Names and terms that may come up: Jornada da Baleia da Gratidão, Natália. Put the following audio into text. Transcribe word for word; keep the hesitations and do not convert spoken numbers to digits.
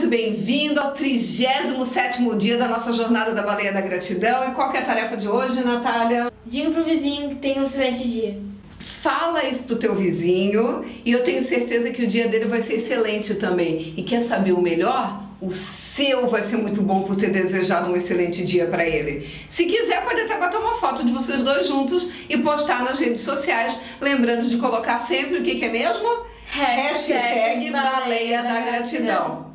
muito bem-vindo ao trigésimo sétimo dia da nossa Jornada da Baleia da Gratidão. E qual que é a tarefa de hoje, Natália? Diga pro vizinho que tenha um excelente dia. Fala isso pro teu vizinho e eu tenho certeza que o dia dele vai ser excelente também. E quer saber o melhor? O seu vai ser muito bom por ter desejado um excelente dia para ele. Se quiser, pode até bater uma foto de vocês dois juntos e postar nas redes sociais, lembrando de colocar sempre o que, que é mesmo? Hashtag, Hashtag Baleia da Gratidão.